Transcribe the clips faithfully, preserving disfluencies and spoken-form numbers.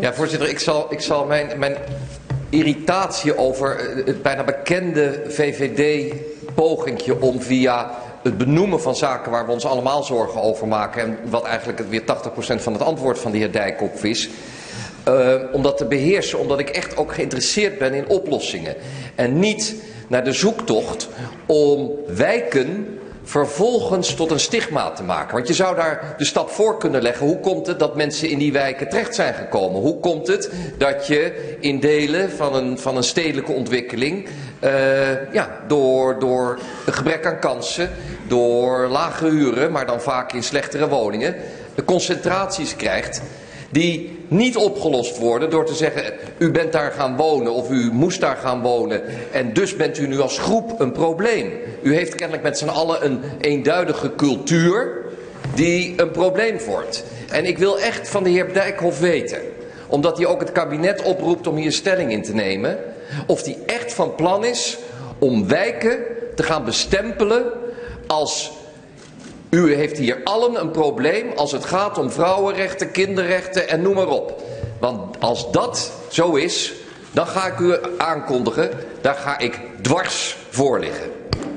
Ja, voorzitter, ik zal, ik zal mijn, mijn irritatie over het bijna bekende V V D-pogingje om via het benoemen van zaken waar we ons allemaal zorgen over maken, en wat eigenlijk weer tachtig procent van het antwoord van de heer Dijkhoff is, Uh, om dat te beheersen, omdat ik echt ook geïnteresseerd ben in oplossingen. En niet naar de zoektocht om wijken vervolgens tot een stigma te maken. Want je zou daar de stap voor kunnen leggen. Hoe komt het dat mensen in die wijken terecht zijn gekomen? Hoe komt het dat je in delen van een, van een stedelijke ontwikkeling uh, ja, door, door een gebrek aan kansen, door lage huren, maar dan vaak in slechtere woningen, de concentraties krijgt die niet opgelost worden door te zeggen, u bent daar gaan wonen of u moest daar gaan wonen en dus bent u nu als groep een probleem. U heeft kennelijk met z'n allen een eenduidige cultuur die een probleem wordt. En ik wil echt van de heer Dijkhoff weten, omdat hij ook het kabinet oproept om hier stelling in te nemen, of hij echt van plan is om wijken te gaan bestempelen als: u heeft hier allen een probleem als het gaat om vrouwenrechten, kinderrechten en noem maar op. Want als dat zo is, dan ga ik u aankondigen, daar ga ik dwars voor liggen.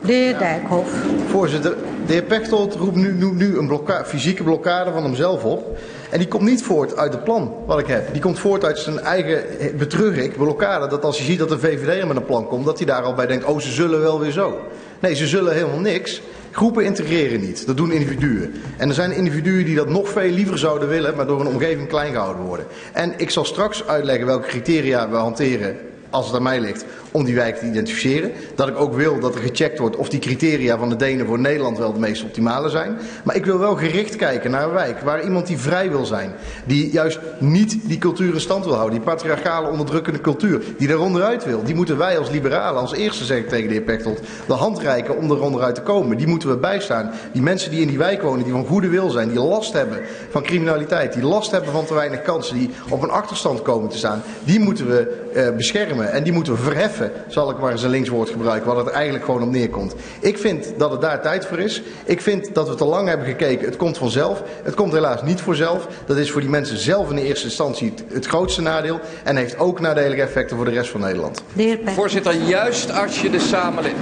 De heer Dijkhoff. Voorzitter, de heer Pechtold roept nu, nu, nu een blokka- fysieke blokkade van hemzelf op. En die komt niet voort uit het plan wat ik heb. Die komt voort uit zijn eigen betreurlijk blokkade. Dat als je ziet dat de V V D er met een plan komt, dat hij daar al bij denkt, oh ze zullen wel weer zo. Nee, ze zullen helemaal niks. Groepen integreren niet, dat doen individuen. En er zijn individuen die dat nog veel liever zouden willen, maar door een omgeving klein gehouden worden. En ik zal straks uitleggen welke criteria we hanteren, als het aan mij ligt, om die wijk te identificeren. Dat ik ook wil dat er gecheckt wordt of die criteria van de Denen voor Nederland wel de meest optimale zijn. Maar ik wil wel gericht kijken naar een wijk waar iemand die vrij wil zijn, die juist niet die cultuur in stand wil houden, die patriarchale onderdrukkende cultuur, die er onderuit wil. Die moeten wij als liberalen als eerste, zeg ik tegen de heer Pechtold, de hand reiken om er onderuit te komen. Die moeten we bijstaan. Die mensen die in die wijk wonen, die van goede wil zijn, die last hebben van criminaliteit, die last hebben van te weinig kansen, die op een achterstand komen te staan, die moeten we eh, beschermen. En die moeten we verheffen, zal ik maar eens een linkswoord gebruiken, wat het eigenlijk gewoon om neerkomt. Ik vind dat het daar tijd voor is. Ik vind dat we te lang hebben gekeken. Het komt vanzelf. Het komt helaas niet voorzelf. Dat is voor die mensen zelf in de eerste instantie het grootste nadeel. En heeft ook nadelige effecten voor de rest van Nederland. De heer Pechtold. Voorzitter, juist als je de samenleving...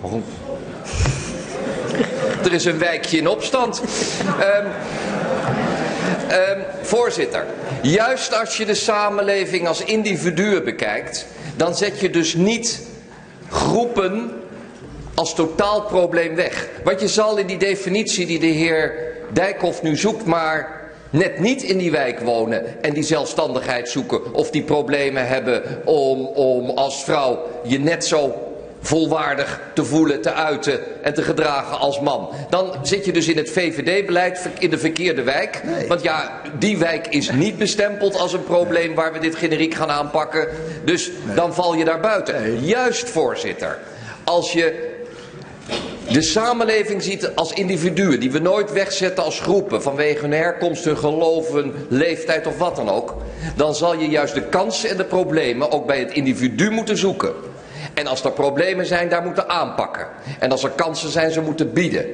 Waarom? Er is een wijkje in opstand. Um... Um, voorzitter, juist als je de samenleving als individuen bekijkt, dan zet je dus niet groepen als totaal probleem weg. Want je zal in die definitie die de heer Dijkhoff nu zoekt, maar net niet in die wijk wonen en die zelfstandigheid zoeken, of die problemen hebben om, om als vrouw je net zo volwaardig te voelen, te uiten en te gedragen als man. Dan zit je dus in het V V D-beleid in de verkeerde wijk. Nee. Want ja, die wijk is niet bestempeld als een probleem waar we dit generiek gaan aanpakken. Dus nee, dan val je daar buiten. Nee. Juist, voorzitter, als je de samenleving ziet als individuen die we nooit wegzetten als groepen vanwege hun herkomst, hun geloof, hun leeftijd of wat dan ook, dan zal je juist de kansen en de problemen ook bij het individu moeten zoeken. En als er problemen zijn, daar moeten aanpakken. En als er kansen zijn, ze moeten bieden.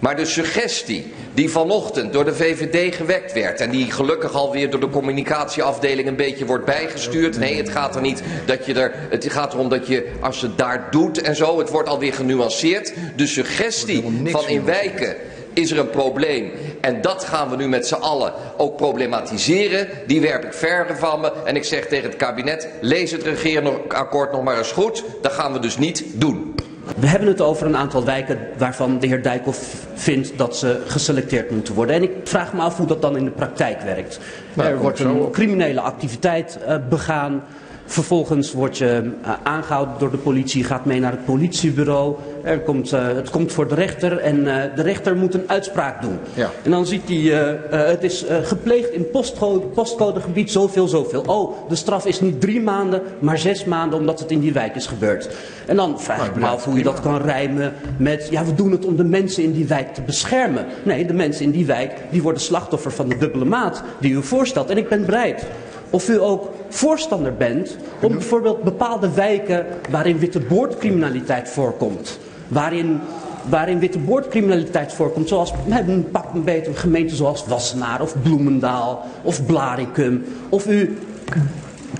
Maar de suggestie die vanochtend door de V V D gewekt werd, en die gelukkig alweer door de communicatieafdeling een beetje wordt bijgestuurd. Nee, het gaat er niet dat je er. Het gaat erom dat je, als je het daar doet en zo, het wordt alweer genuanceerd. De suggestie van in wijken is er een probleem en dat gaan we nu met z'n allen ook problematiseren. Die werp ik verder van me en ik zeg tegen het kabinet, lees het regeerakkoord nog maar eens goed. Dat gaan we dus niet doen. We hebben het over een aantal wijken waarvan de heer Dijkhoff vindt dat ze geselecteerd moeten worden. En ik vraag me af hoe dat dan in de praktijk werkt. Nou, er wordt een criminele activiteit uh, begaan. Vervolgens word je uh, aangehouden door de politie, gaat mee naar het politiebureau. Er komt, uh, het komt voor de rechter en uh, de rechter moet een uitspraak doen. Ja. En dan ziet hij, uh, uh, het is uh, gepleegd in postcode, postcodegebied zoveel, zoveel. Oh, de straf is niet drie maanden, maar zes maanden omdat het in die wijk is gebeurd. En dan vraag maar ik me af hoe je dat kan rijmen met, ja, we doen het om de mensen in die wijk te beschermen. Nee, de mensen in die wijk, die worden slachtoffer van de dubbele maat die u voorstelt. En ik ben bereid, of u ook voorstander bent, om bijvoorbeeld bepaalde wijken waarin witteboordcriminaliteit voorkomt, waarin waarin witteboordcriminaliteit voorkomt, zoals een pak een beetje gemeenten zoals Wassenaar of Bloemendaal of Blaricum, of u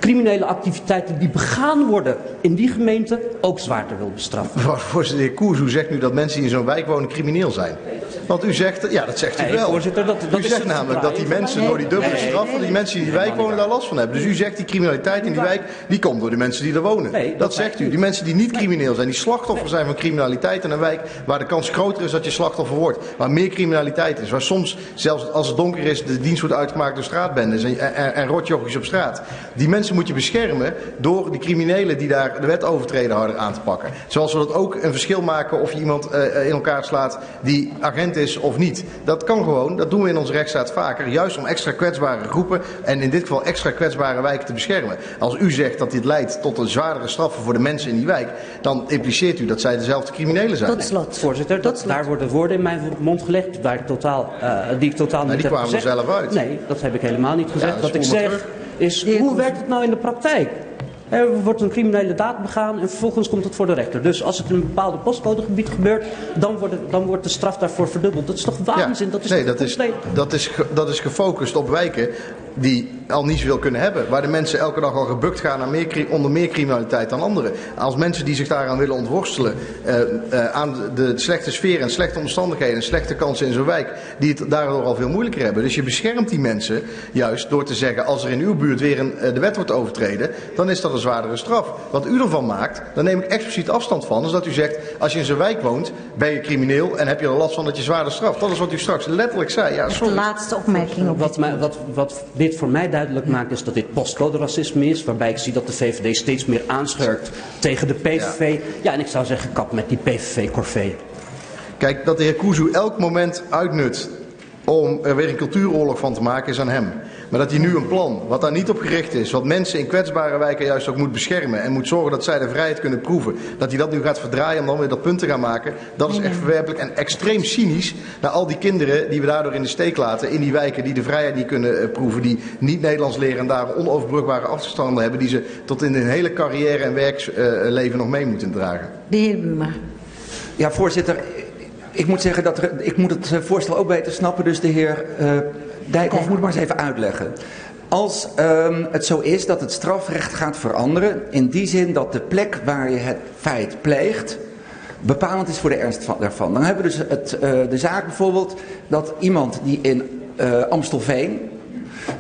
criminele activiteiten die begaan worden in die gemeente ook zwaarder wil bestraffen. Mevrouw voorzitter, de heer Kuzu zegt nu dat mensen die in zo'n wijk wonen crimineel zijn. Want u zegt, ja dat zegt u wel. Hey, voorzitter, dat, dat u zegt namelijk dat die mensen door die dubbele straf van die mensen die in die wijk wonen daar last van hebben. Dus u zegt die criminaliteit in die wijk, die komt door de mensen die er wonen. Nee, dat zegt u. Die mensen die niet crimineel zijn, die slachtoffer zijn van criminaliteit in een wijk waar de kans groter is dat je slachtoffer wordt. Waar meer criminaliteit is. Waar soms, zelfs als het donker is, de dienst wordt uitgemaakt door straatbendes en, en, en, en rotjochies op straat. Die mensen moet je beschermen door de criminelen die daar de wet overtreden harder aan te pakken. Zoals we dat ook een verschil maken of je iemand uh, in elkaar slaat die agent is of niet. Dat kan gewoon, dat doen we in onze rechtsstaat vaker, juist om extra kwetsbare groepen en in dit geval extra kwetsbare wijken te beschermen. Als u zegt dat dit leidt tot een zwaardere straffen voor de mensen in die wijk, dan impliceert u dat zij dezelfde criminelen zijn. Tot slot, voorzitter, dat, daar worden woorden in mijn mond gelegd waar ik totaal, uh, die ik totaal nou, niet heb gezegd. Die kwamen er zelf uit. Nee, dat heb ik helemaal niet gezegd. Ja, wat ik zeg is, hoe werkt het nou in de praktijk? Er wordt een criminele daad begaan en vervolgens komt het voor de rechter. Dus als het in een bepaald postcodegebied gebeurt, dan wordt, het, dan wordt de straf daarvoor verdubbeld. Dat is toch waanzin? Ja, dat is nee, dat is, dat, is ge, dat is gefocust op wijken die al niet zoveel kunnen hebben. Waar de mensen elke dag al gebukt gaan naar meer, onder meer criminaliteit dan anderen. Als mensen die zich daaraan willen ontworstelen, uh, uh, aan de, de slechte sfeer en slechte omstandigheden en slechte kansen in zo'n wijk, die het daardoor al veel moeilijker hebben. Dus je beschermt die mensen juist door te zeggen, als er in uw buurt weer een, uh, de wet wordt overtreden, dan is dat een zwaardere straf. Wat u ervan maakt, daar neem ik expliciet afstand van, is dat u zegt, als je in zo'n wijk woont, ben je crimineel en heb je er last van dat je zwaarder straft. Dat is wat u straks letterlijk zei. Ja, sorry. De laatste opmerking op wat, mij, wat, wat dit voor mij duidelijk maakt, is dat dit postcode-racisme is, waarbij ik zie dat de V V D steeds meer aanscherpt tegen de P V V. Ja, ja en ik zou zeggen, kap met die P V V-corvée. Kijk, dat de heer Kuzu elk moment uitnut om er weer een cultuuroorlog van te maken, is aan hem. Maar dat hij nu een plan, wat daar niet op gericht is, wat mensen in kwetsbare wijken juist ook moet beschermen en moet zorgen dat zij de vrijheid kunnen proeven, dat hij dat nu gaat verdraaien om dan weer dat punt te gaan maken, dat is echt verwerpelijk en extreem cynisch naar al die kinderen die we daardoor in de steek laten in die wijken die de vrijheid niet kunnen proeven, die niet Nederlands leren en daar onoverbrugbare afstanden hebben die ze tot in hun hele carrière en werksleven nog mee moeten dragen. De heer Buma. Ja, voorzitter, ik moet zeggen dat er, ik moet het voorstel ook beter snappen, dus de heer Uh, Dijkhoff moet maar eens even uitleggen. Als um, het zo is dat het strafrecht gaat veranderen, in die zin dat de plek waar je het feit pleegt bepalend is voor de ernst van, daarvan. Dan hebben we dus het, uh, de zaak bijvoorbeeld dat iemand die in uh, Amstelveen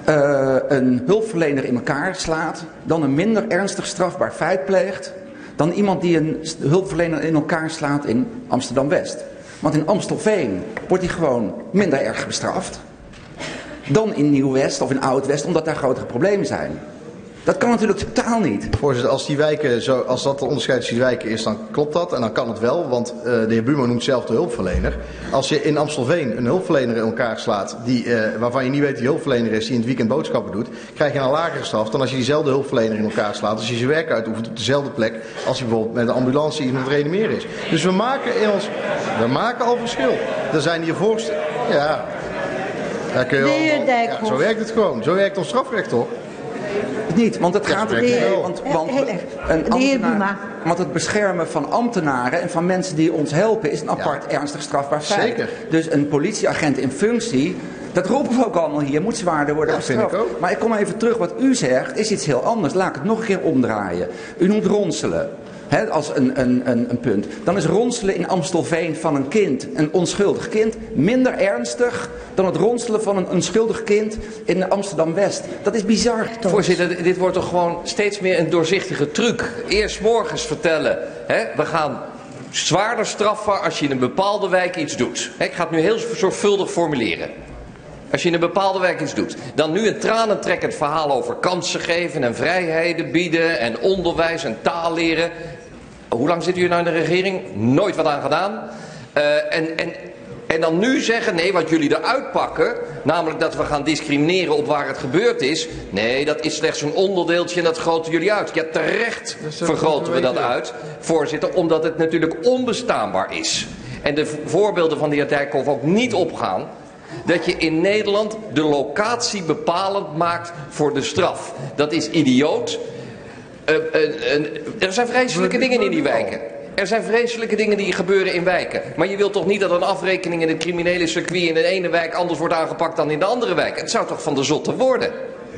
uh, een hulpverlener in elkaar slaat, dan een minder ernstig strafbaar feit pleegt dan iemand die een hulpverlener in elkaar slaat in Amsterdam-West. Want in Amstelveen wordt hij gewoon minder erg bestraft dan in Nieuw-West of in Oud-West, omdat daar grotere problemen zijn. Dat kan natuurlijk totaal niet. Voorzitter, als, die wijken zo, als dat de onderscheid tussen die wijken is, dan klopt dat. En dan kan het wel, want uh, de heer Buma noemt zelf de hulpverlener. Als je in Amstelveen een hulpverlener in elkaar slaat, die, uh, waarvan je niet weet die hulpverlener is, die in het weekend boodschappen doet, krijg je een lagere straf dan als je diezelfde hulpverlener in elkaar slaat, als je zijn werk uitoefent op dezelfde plek als je bijvoorbeeld met een ambulance iemand aan het reanimeren is. Dus we maken, in ons, we maken al verschil. Er zijn hier voorstellen. Ja. De heer Dijkhoff. Ja, zo werkt het gewoon. Zo werkt ons strafrecht toch? Niet, want het gaat erom. Want, want, want het beschermen van ambtenaren en van mensen die ons helpen is een apart ja. ernstig strafbaar feit. Zeker. Dus een politieagent in functie, dat roepen we ook allemaal hier, moet zwaarder worden ja, bestraft. Vind ik ook. Maar ik kom even terug, wat u zegt is iets heel anders. Laat ik het nog een keer omdraaien. U noemt ronselen. He, als een, een, een, een punt. Dan is ronselen in Amstelveen van een kind, een onschuldig kind, minder ernstig dan het ronselen van een onschuldig kind in Amsterdam-West. Dat is bizar. Voorzitter, dit wordt toch gewoon steeds meer een doorzichtige truc. Eerst morgens vertellen, he, we gaan zwaarder straffen als je in een bepaalde wijk iets doet. He, ik ga het nu heel zorgvuldig formuleren. Als je in een bepaalde wijk iets doet, dan nu een tranentrekkend verhaal over kansen geven en vrijheden bieden en onderwijs en taal leren. Hoe lang zit u nou in de regering? Nooit wat aan gedaan. Uh, en, en, en dan nu zeggen, nee, wat jullie eruit pakken, namelijk dat we gaan discrimineren op waar het gebeurd is. Nee, dat is slechts een onderdeeltje en dat groten jullie uit. Ja, terecht vergroten we dat uit, voorzitter, omdat het natuurlijk onbestaanbaar is. En de voorbeelden van de heer Dijkhoff ook niet opgaan. Dat je in Nederland de locatie bepalend maakt voor de straf. Dat is idioot. Uh, uh, uh, er zijn vreselijke dingen in die wijken. Er zijn vreselijke dingen die gebeuren in wijken. Maar je wilt toch niet dat een afrekening in het criminele circuit in de ene wijk anders wordt aangepakt dan in de andere wijk? Het zou toch van de zotte worden?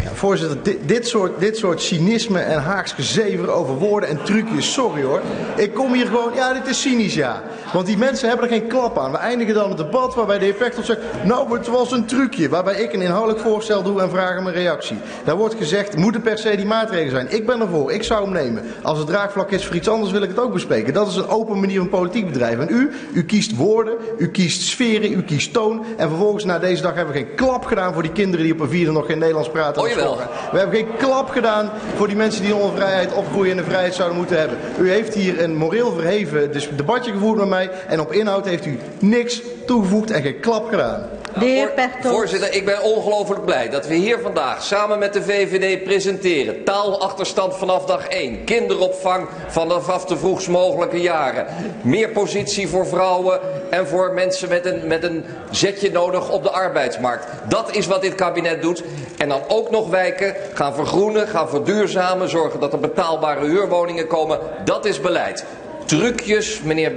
Ja, voorzitter, dit, dit, soort, dit soort cynisme en haaks gezever over woorden en trucjes, sorry hoor. Ik kom hier gewoon, ja dit is cynisch ja. Want die mensen hebben er geen klap aan. We eindigen dan het debat waarbij de heer Pechtold zegt, nou het was een trucje. Waarbij ik een inhoudelijk voorstel doe en vraag om een reactie. Daar wordt gezegd, moet het per se die maatregelen zijn. Ik ben ervoor, ik zou hem nemen. Als het draagvlak is voor iets anders wil ik het ook bespreken. Dat is een open manier van politiek bedrijven. En u, u kiest woorden, u kiest sferen, u kiest toon. En vervolgens na deze dag hebben we geen klap gedaan voor die kinderen die op een vierde nog geen Nederlands praten. We hebben geen klap gedaan voor die mensen die onder vrijheid opgroeien en de vrijheid zouden moeten hebben. U heeft hier een moreel verheven debatje gevoerd met mij en op inhoud heeft u niks toegevoegd en geen klap gedaan. De heer Pechtold. Voorzitter, ik ben ongelooflijk blij dat we hier vandaag samen met de V V D presenteren. Taalachterstand vanaf dag één. Kinderopvang vanaf de vroegst mogelijke jaren. Meer positie voor vrouwen en voor mensen met een, met een zetje nodig op de arbeidsmarkt. Dat is wat dit kabinet doet. En dan ook nog wijken, gaan vergroenen, gaan verduurzamen, zorgen dat er betaalbare huurwoningen komen. Dat is beleid. Trucjes, meneer,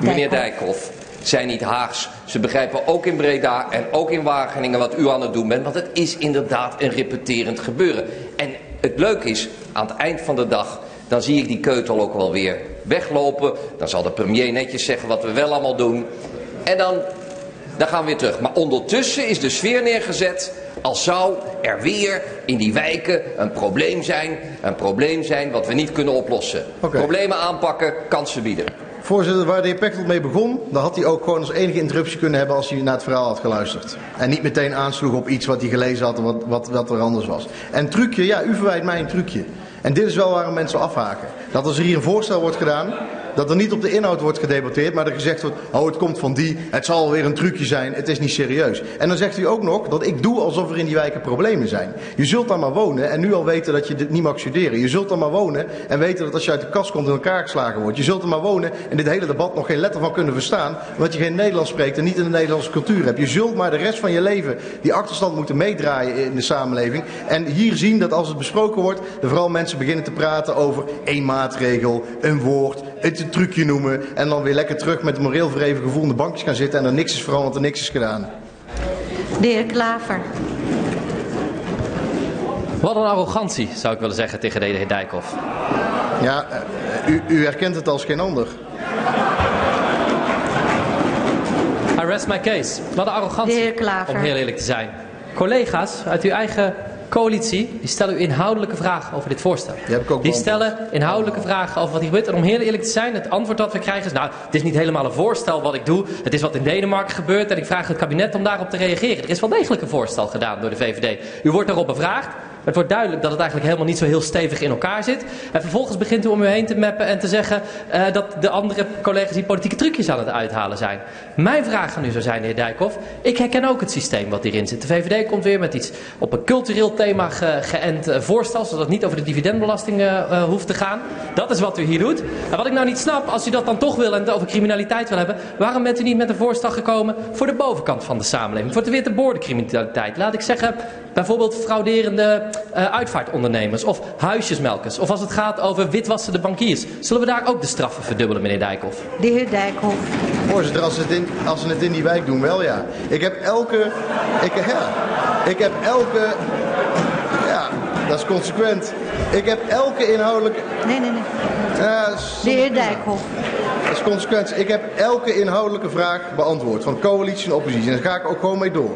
meneer Dijkhoff, zijn niet haags. Ze begrijpen ook in Breda en ook in Wageningen wat u aan het doen bent. Want het is inderdaad een repeterend gebeuren. En het leuke is, aan het eind van de dag, dan zie ik die keutel ook wel weer weglopen. Dan zal de premier netjes zeggen wat we wel allemaal doen. En dan, dan gaan we weer terug. Maar ondertussen is de sfeer neergezet als zou er weer in die wijken een probleem zijn. Een probleem zijn wat we niet kunnen oplossen. Okay. Problemen aanpakken, kansen bieden. Voorzitter, waar de heer Pechtold mee begon, dan had hij ook gewoon als enige interruptie kunnen hebben als hij naar het verhaal had geluisterd. En niet meteen aansloeg op iets wat hij gelezen had en wat, wat, wat er anders was. En trucje, ja, u verwijt mij een trucje. En dit is wel waarom mensen afhaken. Dat als er hier een voorstel wordt gedaan, dat er niet op de inhoud wordt gedebatteerd, maar er gezegd wordt, oh het komt van die, het zal weer een trucje zijn, het is niet serieus. En dan zegt u ook nog dat ik doe alsof er in die wijken problemen zijn. Je zult daar maar wonen en nu al weten dat je dit niet mag studeren. Je zult daar maar wonen en weten dat als je uit de kast komt in elkaar geslagen wordt. Je zult er maar wonen en dit hele debat nog geen letter van kunnen verstaan, omdat je geen Nederlands spreekt en niet in de Nederlandse cultuur hebt. Je zult maar de rest van je leven die achterstand moeten meedraaien in de samenleving. En hier zien dat als het besproken wordt, er vooral mensen beginnen te praten over één maatregel, een woord, het een trucje noemen en dan weer lekker terug met een moreel verheven gevoel in de bankjes gaan zitten en er niks is veranderd en niks is gedaan. De heer Klaver. Wat een arrogantie, zou ik willen zeggen tegen de heer Dijkhoff. Ja, u, u herkent het als geen ander. I rest my case. Wat een arrogantie, de heer Klaver, om heel eerlijk te zijn. Collega's uit uw eigen coalitie, die stellen u inhoudelijke vragen over dit voorstel. Die, heb ik ook die stellen inhoudelijke vragen over wat hier gebeurt. En om heel eerlijk te zijn, het antwoord dat we krijgen is, nou, het is niet helemaal een voorstel wat ik doe. Het is wat in Denemarken gebeurt en ik vraag het kabinet om daarop te reageren. Er is wel degelijk een voorstel gedaan door de V V D. U wordt daarop bevraagd. Het wordt duidelijk dat het eigenlijk helemaal niet zo heel stevig in elkaar zit. En vervolgens begint u om u heen te meppen en te zeggen uh, dat de andere collega's die politieke trucjes aan het uithalen zijn. Mijn vraag aan u zou zijn, de heer Dijkhoff. Ik herken ook het systeem wat hierin zit. De V V D komt weer met iets op een cultureel thema ge geënt voorstel, zodat het niet over de dividendbelasting uh, hoeft te gaan. Dat is wat u hier doet. En wat ik nou niet snap, als u dat dan toch wil en het over criminaliteit wil hebben, waarom bent u niet met een voorstel gekomen voor de bovenkant van de samenleving? Voor de witte-boorden criminaliteit. Laat ik zeggen, bijvoorbeeld frauderende Uh, uitvaartondernemers of huisjesmelkers. Of als het gaat over witwassende bankiers. Zullen we daar ook de straffen verdubbelen, meneer Dijkhoff? De heer Dijkhoff. Voorzitter, als, als ze het in die wijk doen, wel ja. Ik heb elke... Ik, ja, ik heb elke... Ja, dat is consequent. Ik heb elke inhoudelijke... Nee, nee, nee. Uh, de heer Dijkhoff. Dat is consequent. Ik heb elke inhoudelijke vraag beantwoord. Van coalitie en oppositie. En daar ga ik ook gewoon mee door.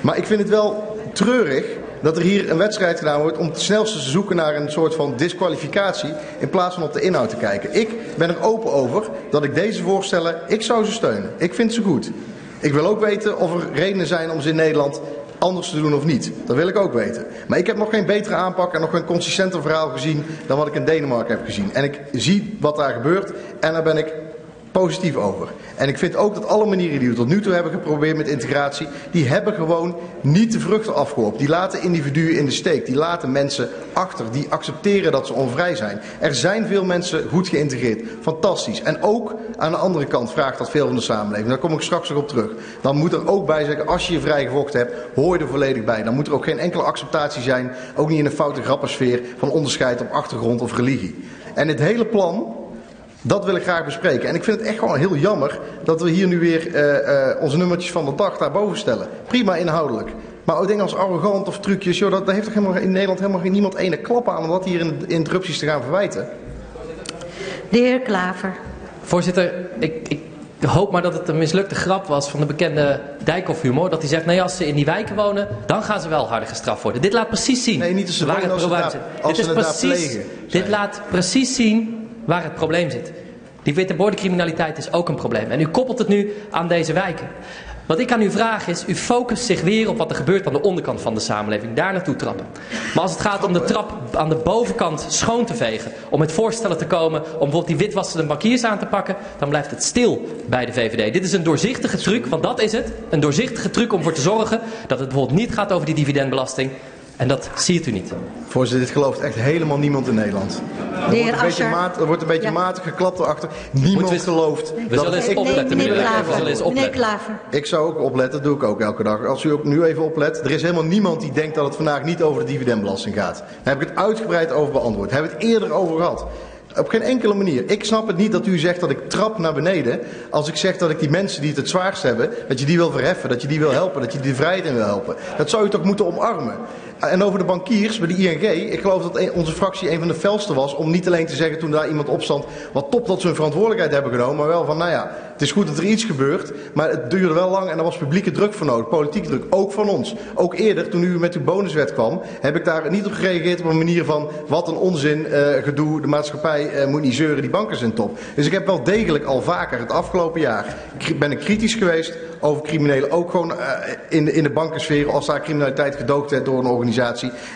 Maar ik vind het wel treurig dat er hier een wedstrijd gedaan wordt om het snelste te zoeken naar een soort van disqualificatie in plaats van op de inhoud te kijken. Ik ben er open over dat ik deze voorstellen, ik zou ze steunen. Ik vind ze goed. Ik wil ook weten of er redenen zijn om ze in Nederland anders te doen of niet. Dat wil ik ook weten. Maar ik heb nog geen betere aanpak en nog geen consistenter verhaal gezien dan wat ik in Denemarken heb gezien. En ik zie wat daar gebeurt en daar ben ik positief over. En ik vind ook dat alle manieren die we tot nu toe hebben geprobeerd met integratie, die hebben gewoon niet de vruchten afgeworpen. Die laten individuen in de steek. Die laten mensen achter. Die accepteren dat ze onvrij zijn. Er zijn veel mensen goed geïntegreerd. Fantastisch. En ook aan de andere kant vraagt dat veel van de samenleving. Daar kom ik straks nog op terug. Dan moet er ook bij zeggen, als je je vrij gevochten hebt, hoor je er volledig bij. Dan moet er ook geen enkele acceptatie zijn, ook niet in een foute grappensfeer van onderscheid op achtergrond of religie. En dit hele plan Dat wil ik graag bespreken. En ik vind het echt gewoon heel jammer dat we hier nu weer uh, uh, onze nummertjes van de dag daarboven stellen. Prima inhoudelijk. Maar ook dingen als arrogant of trucjes, joh, dat, dat heeft toch helemaal, in Nederland helemaal niemand ene klap aan om dat hier in interrupties te gaan verwijten. De heer Klaver. Voorzitter, ik, ik hoop maar dat het een mislukte grap was van de bekende Dijkhoff humor. Dat hij zegt, nee, als ze in die wijken wonen, dan gaan ze wel harder gestraft worden. Dit laat precies zien. Nee, niet als ze waar het probleem zit. Dit, is precies, plegen, dit laat precies zien waar het probleem zit. Die witte-bordencriminaliteit is ook een probleem. En u koppelt het nu aan deze wijken. Wat ik aan u vraag is, u focust zich weer op wat er gebeurt aan de onderkant van de samenleving. Daar naartoe trappen. Maar als het gaat om de trap aan de bovenkant schoon te vegen, om met voorstellen te komen, om bijvoorbeeld die witwassende bankiers aan te pakken, dan blijft het stil bij de V V D. Dit is een doorzichtige truc, want dat is het. Een doorzichtige truc om ervoor te zorgen dat het bijvoorbeeld niet gaat over die dividendbelasting. En dat ziet u niet. Voorzitter, dit gelooft echt helemaal niemand in Nederland. Er wordt een beetje, maat, er wordt een beetje ja. matig geklapt erachter. Niemand we, gelooft. We zullen eens opletten, meneer Klaver. Meneer Klaver. Ik zou ook opletten, dat doe ik ook elke dag. Als u ook nu even oplet, er is helemaal niemand die denkt dat het vandaag niet over de dividendbelasting gaat. Daar heb ik het uitgebreid over beantwoord. Daar hebben we het eerder over gehad. Op geen enkele manier. Ik snap het niet dat u zegt dat ik trap naar beneden. Als ik zeg dat ik die mensen die het het zwaarst hebben, dat je die wil verheffen, dat je die wil helpen, dat je die vrijheid in wil helpen. Dat zou u toch moeten omarmen. En over de bankiers bij de I N G, ik geloof dat onze fractie een van de felste was om niet alleen te zeggen toen daar iemand opstond, wat top dat ze hun verantwoordelijkheid hebben genomen, maar wel van nou ja, het is goed dat er iets gebeurt, maar het duurde wel lang en er was publieke druk voor nodig, politieke druk, ook van ons. Ook eerder, toen u met uw bonuswet kwam, heb ik daar niet op gereageerd op een manier van wat een onzin, eh, gedoe, de maatschappij eh, moet niet zeuren, die banken zijn top. Dus ik heb wel degelijk al vaker het afgelopen jaar, ben ik kritisch geweest over criminelen, ook gewoon eh, in, de, in de bankensfeer als daar criminaliteit gedoogd werd door een organisatie.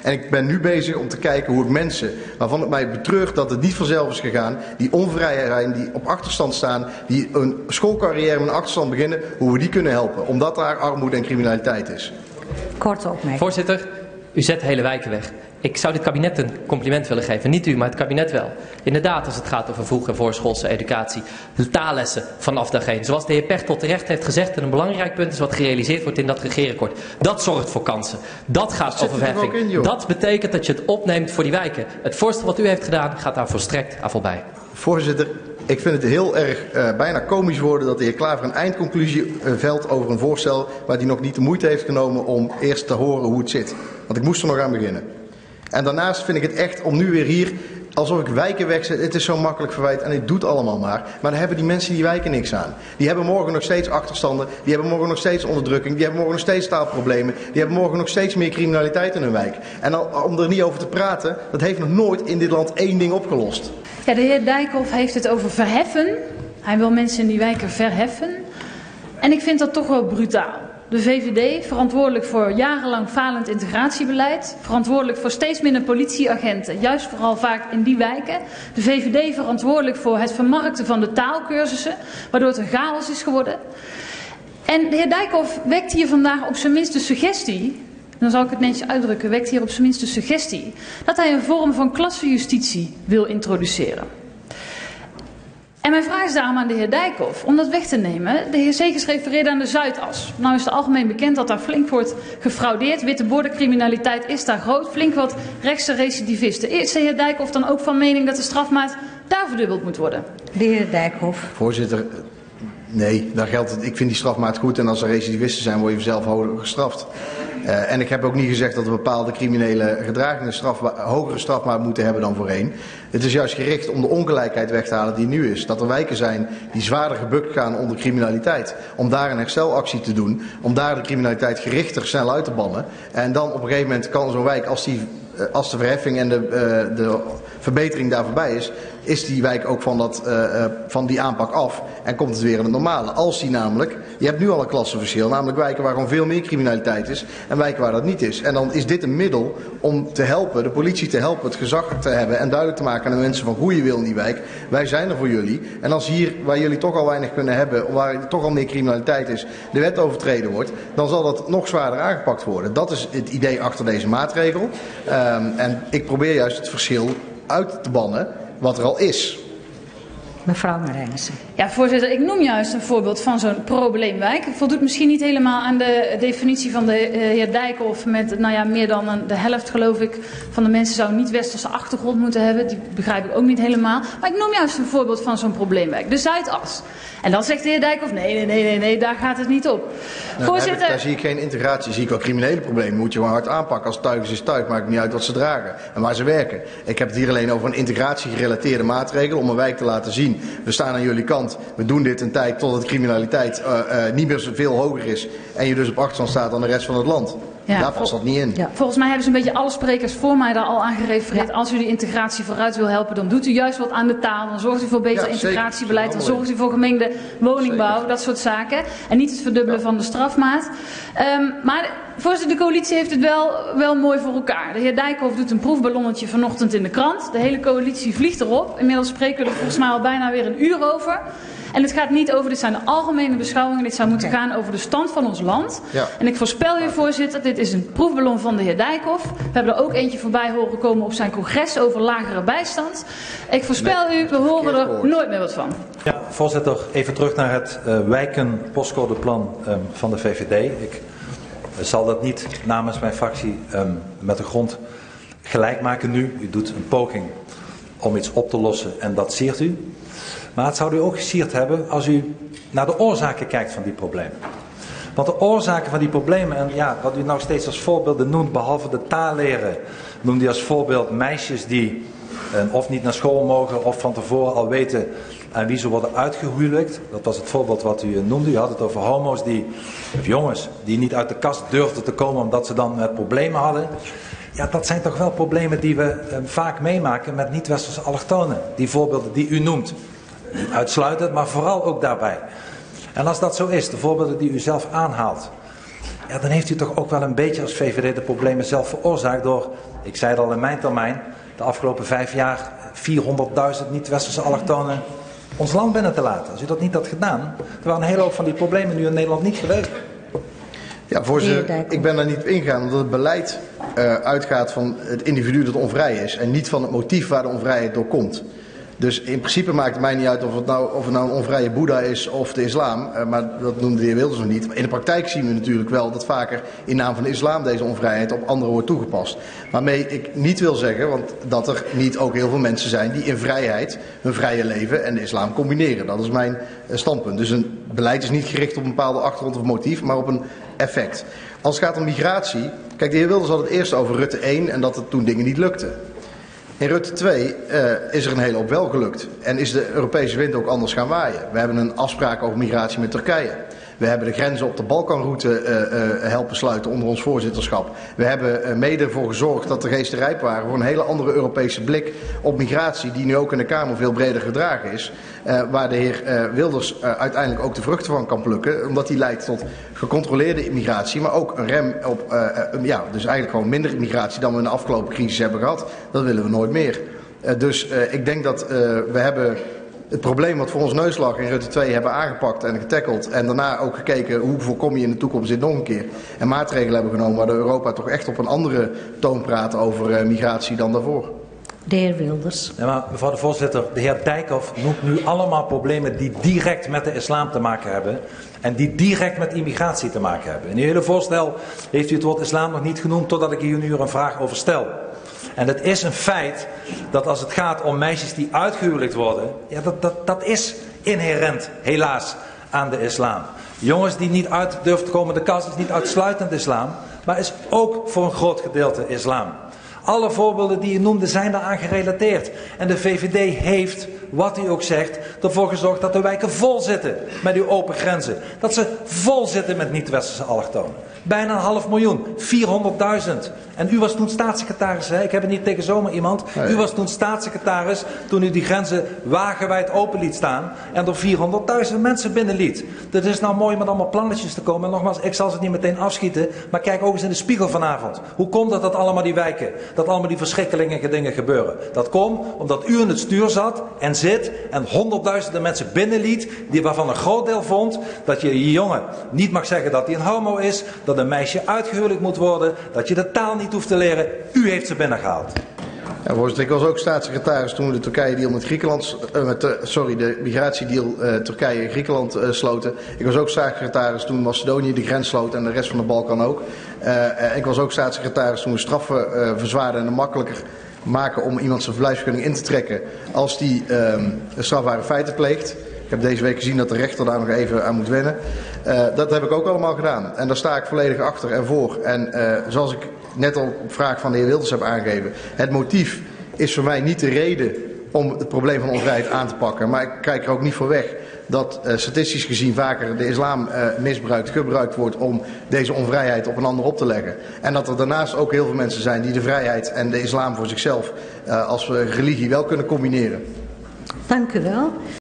En ik ben nu bezig om te kijken hoe het mensen, waarvan het mij betreurt dat het niet vanzelf is gegaan, die onvrij zijn, die op achterstand staan, die een schoolcarrière met een achterstand beginnen, hoe we die kunnen helpen. Omdat daar armoede en criminaliteit is. Korte opmerking. Voorzitter, u zet hele wijken weg. Ik zou dit kabinet een compliment willen geven. Niet u, maar het kabinet wel. Inderdaad, als het gaat over vroeg- en voorschoolse educatie, de taallessen vanaf dag één. Zoals de heer Pechtold terecht heeft gezegd, en een belangrijk punt is wat gerealiseerd wordt in dat regeerakkoord. Dat zorgt voor kansen. Dat gaat over verheffing. Dat betekent dat je het opneemt voor die wijken. Het voorstel wat u heeft gedaan gaat daar volstrekt aan voorbij. Voorzitter, ik vind het heel erg uh, bijna komisch worden dat de heer Klaver een eindconclusie uh, velt over een voorstel waar hij nog niet de moeite heeft genomen om eerst te horen hoe het zit. Want ik moest er nog aan beginnen. En daarnaast vind ik het echt om nu weer hier, alsof ik wijken wegzet, het is zo makkelijk verwijt en het doet allemaal maar. Maar dan hebben die mensen die wijken niks aan. Die hebben morgen nog steeds achterstanden, die hebben morgen nog steeds onderdrukking, die hebben morgen nog steeds taalproblemen, die hebben morgen nog steeds meer criminaliteit in hun wijk. En al, om er niet over te praten, dat heeft nog nooit in dit land één ding opgelost. Ja, de heer Dijkhoff heeft het over verheffen. Hij wil mensen in die wijken verheffen. En ik vind dat toch wel brutaal. De V V D, verantwoordelijk voor jarenlang falend integratiebeleid, verantwoordelijk voor steeds minder politieagenten, juist vooral vaak in die wijken. De V V D verantwoordelijk voor het vermarkten van de taalkursussen, waardoor het een chaos is geworden. En de heer Dijkhoff wekt hier vandaag op zijn minst de suggestie, dan zal ik het netjes uitdrukken, wekt hier op zijn minst de suggestie, dat hij een vorm van klassenjustitie wil introduceren. En mijn vraag is daarom aan de heer Dijkhoff, om dat weg te nemen. De heer Zegers refereerde aan de Zuidas. Nou is het algemeen bekend dat daar flink wordt gefraudeerd. Witte-bordencriminaliteit is daar groot. Flink wat rechtse recidivisten. Is de heer Dijkhoff dan ook van mening dat de strafmaat daar verdubbeld moet worden? De heer Dijkhoff. Voorzitter, nee, daar geldt het. Ik vind die strafmaat goed en als er recidivisten zijn word je zelf hoger gestraft. Uh, en ik heb ook niet gezegd dat we bepaalde criminele gedragingen strafba- hogere strafmaat moeten hebben dan voorheen. Het is juist gericht om de ongelijkheid weg te halen die nu is. Dat er wijken zijn die zwaarder gebukt gaan onder criminaliteit. Om daar een herstelactie te doen. Om daar de criminaliteit gerichter snel uit te bannen. En dan op een gegeven moment kan zo'n wijk, als, die, als de verheffing en de, uh, de verbetering daar voorbij is, is die wijk ook van, dat, uh, van die aanpak af en komt het weer in het normale. Als die namelijk, je hebt nu al een klassenverschil, namelijk wijken waar gewoon veel meer criminaliteit is en wijken waar dat niet is. En dan is dit een middel om te helpen, de politie te helpen, het gezag te hebben en duidelijk te maken aan de mensen van goede wil in die wijk. Wij zijn er voor jullie. En als hier, waar jullie toch al weinig kunnen hebben, waar toch al meer criminaliteit is, de wet overtreden wordt, dan zal dat nog zwaarder aangepakt worden. Dat is het idee achter deze maatregel. Um, en ik probeer juist het verschil uit te bannen wat er al is. Mevrouw Marijnissen. Ja, voorzitter, ik noem juist een voorbeeld van zo'n probleemwijk. Het voldoet misschien niet helemaal aan de definitie van de heer Dijkhoff met, nou ja, meer dan een, de helft, geloof ik, van de mensen zou een niet-westerse achtergrond moeten hebben. Die begrijp ik ook niet helemaal. Maar ik noem juist een voorbeeld van zo'n probleemwijk, de Zuidas. En dan zegt de heer Dijkhoff, nee, nee, nee, nee, nee, daar gaat het niet op. Nou, voorzitter, daar, daar zie ik geen integratie, zie ik wel criminele problemen. Moet je gewoon hard aanpakken. Als tuig is, is tuig. Maakt niet uit wat ze dragen en waar ze werken. Ik heb het hier alleen over een integratiegerelateerde maatregel om een wijk te laten zien. We staan aan jullie kant. We doen dit een tijd totdat criminaliteit uh, uh, niet meer zoveel hoger is. En je dus op achterstand staat dan de rest van het land. Ja, daar valt dat niet in. Ja. Volgens mij hebben ze een beetje alle sprekers voor mij daar al aan gerefereerd. Ja. Als u de integratie vooruit wil helpen, dan doet u juist wat aan de taal. Dan zorgt u voor beter ja, integratiebeleid. Dan zorgt u voor gemengde woningbouw. Zeker. Dat soort zaken. En niet het verdubbelen ja. van de strafmaat. Um, maar voorzitter, de coalitie heeft het wel, wel mooi voor elkaar. De heer Dijkhoff doet een proefballonnetje vanochtend in de krant. De hele coalitie vliegt erop. Inmiddels spreken we er volgens mij al bijna weer een uur over. En het gaat niet over, dit zijn de algemene beschouwingen, dit zou moeten gaan over de stand van ons land. Ja. En ik voorspel u, voorzitter, dit is een proefballon van de heer Dijkhoff. We hebben er ook eentje voorbij horen komen op zijn congres over lagere bijstand. Ik voorspel nee, u, we horen er gehoord. nooit meer wat van. Ja, voorzitter, even terug naar het uh, wijken-postcodeplan um, van de V V D. Ik uh, zal dat niet namens mijn fractie um, met de grond gelijk maken nu. U doet een poging om iets op te lossen en dat siert u. Maar het zou u ook gesierd hebben als u naar de oorzaken kijkt van die problemen. Want de oorzaken van die problemen, en ja, wat u nou steeds als voorbeelden noemt, behalve de taalleren, noemt u als voorbeeld meisjes die eh, of niet naar school mogen of van tevoren al weten aan wie ze worden uitgehuwelijkt. Dat was het voorbeeld wat u noemde. U had het over homo's die, of jongens, die niet uit de kast durfden te komen omdat ze dan eh, problemen hadden. Ja, dat zijn toch wel problemen die we eh, vaak meemaken met niet-westerse allochtonen. Die voorbeelden die u noemt. Niet uitsluitend, maar vooral ook daarbij. En als dat zo is, de voorbeelden die u zelf aanhaalt, ja, dan heeft u toch ook wel een beetje als V V D de problemen zelf veroorzaakt door, ik zei het al in mijn termijn, de afgelopen vijf jaar vierhonderdduizend niet-westerse allochtonen ons land binnen te laten. Als u dat niet had gedaan, er waren een hele hoop van die problemen nu in Nederland niet geweest. Ja, voorzitter, ik ben daar niet op ingegaan omdat het beleid uh, uitgaat van het individu dat onvrij is en niet van het motief waar de onvrijheid door komt. Dus in principe maakt het mij niet uit of het nou, of het nou een onvrije Boeddha is of de islam. Maar dat noemde de heer Wilders nog niet. In de praktijk zien we natuurlijk wel dat vaker in naam van de islam deze onvrijheid op anderen wordt toegepast. Waarmee ik niet wil zeggen, want dat er niet ook heel veel mensen zijn die in vrijheid hun vrije leven en de islam combineren. Dat is mijn standpunt. Dus een beleid is niet gericht op een bepaalde achtergrond of motief, maar op een effect. Als het gaat om migratie, kijk, de heer Wilders had het eerst over Rutte één en dat er toen dingen niet lukten. In Rutte twee uh, is er een hele hoop wel gelukt en is de Europese wind ook anders gaan waaien. We hebben een afspraak over migratie met Turkije. We hebben de grenzen op de Balkanroute uh, uh, helpen sluiten onder ons voorzitterschap. We hebben uh, mede ervoor gezorgd dat de geesten rijp waren voor een hele andere Europese blik op migratie die nu ook in de Kamer veel breder gedragen is. Uh, waar de heer uh, Wilders uh, uiteindelijk ook de vruchten van kan plukken. Omdat die leidt tot gecontroleerde immigratie, maar ook een rem op, uh, uh, ja, dus eigenlijk gewoon minder immigratie dan we in de afgelopen crisis hebben gehad. Dat willen we nooit meer. Uh, dus uh, ik denk dat uh, we hebben... Het probleem wat voor ons neus lag in Rutte twee hebben aangepakt en getackeld. En daarna ook gekeken hoe voorkom je in de toekomst dit nog een keer. En maatregelen hebben genomen waar Europa toch echt op een andere toon praat over migratie dan daarvoor. De heer Wilders. Ja, maar mevrouw de voorzitter, de heer Dijkhoff noemt nu allemaal problemen die direct met de islam te maken hebben. En die direct met immigratie te maken hebben. In uw hele voorstel heeft u het woord islam nog niet genoemd totdat ik hier nu een vraag over stel. En het is een feit dat als het gaat om meisjes die uitgehuwelijkt worden, ja, dat, dat, dat is inherent, helaas, aan de islam. Jongens die niet uit durven te komen, de kast is niet uitsluitend islam, maar is ook voor een groot gedeelte islam. Alle voorbeelden die je noemde zijn daaraan gerelateerd. En de V V D heeft, wat u ook zegt, ervoor gezorgd dat de wijken vol zitten met uw open grenzen. Dat ze vol zitten met niet-westerse allochtonen. Bijna een half miljoen, vierhonderdduizend. En u was toen staatssecretaris, hè? Ik heb het niet tegen zomaar iemand. Nee. U was toen staatssecretaris toen u die grenzen wagenwijd open liet staan en er vierhonderdduizend mensen binnen liet. Dat is nou mooi met allemaal plannetjes te komen. En nogmaals, ik zal ze niet meteen afschieten, maar kijk ook eens in de spiegel vanavond. Hoe komt dat dat allemaal die wijken, dat allemaal die verschrikkelijke dingen gebeuren? Dat komt omdat u in het stuur zat en zit en honderdduizenden mensen binnenliet, die waarvan een groot deel vond dat je je jongen niet mag zeggen dat hij een homo is, dat een meisje uitgehuwelijkt moet worden, dat je de taal niet hoeft te leren. U heeft ze binnengehaald. Ja, voorzitter, ik was ook staatssecretaris toen we de Turkije-deal met Griekenland, uh, met, uh, sorry, de migratiedeal uh, Turkije en Griekenland uh, sloten. Ik was ook staatssecretaris toen Macedonië de grens sloot en de rest van de Balkan ook. Uh, ik was ook staatssecretaris toen we straffen uh, verzwaarden en makkelijker maken om iemand zijn verblijfsvergunning in te trekken als die uh, strafbare feiten pleegt. Ik heb deze week gezien dat de rechter daar nog even aan moet wennen. Uh, dat heb ik ook allemaal gedaan. En daar sta ik volledig achter en voor. En uh, zoals ik net al op vraag van de heer Wilders heb aangegeven, het motief is voor mij niet de reden om het probleem van onvrijheid aan te pakken. Maar ik kijk er ook niet voor weg dat uh, statistisch gezien vaker de islam uh, misbruikt, gebruikt wordt om deze onvrijheid op een ander op te leggen. En dat er daarnaast ook heel veel mensen zijn die de vrijheid en de islam voor zichzelf uh, als religie wel kunnen combineren. Dank u wel.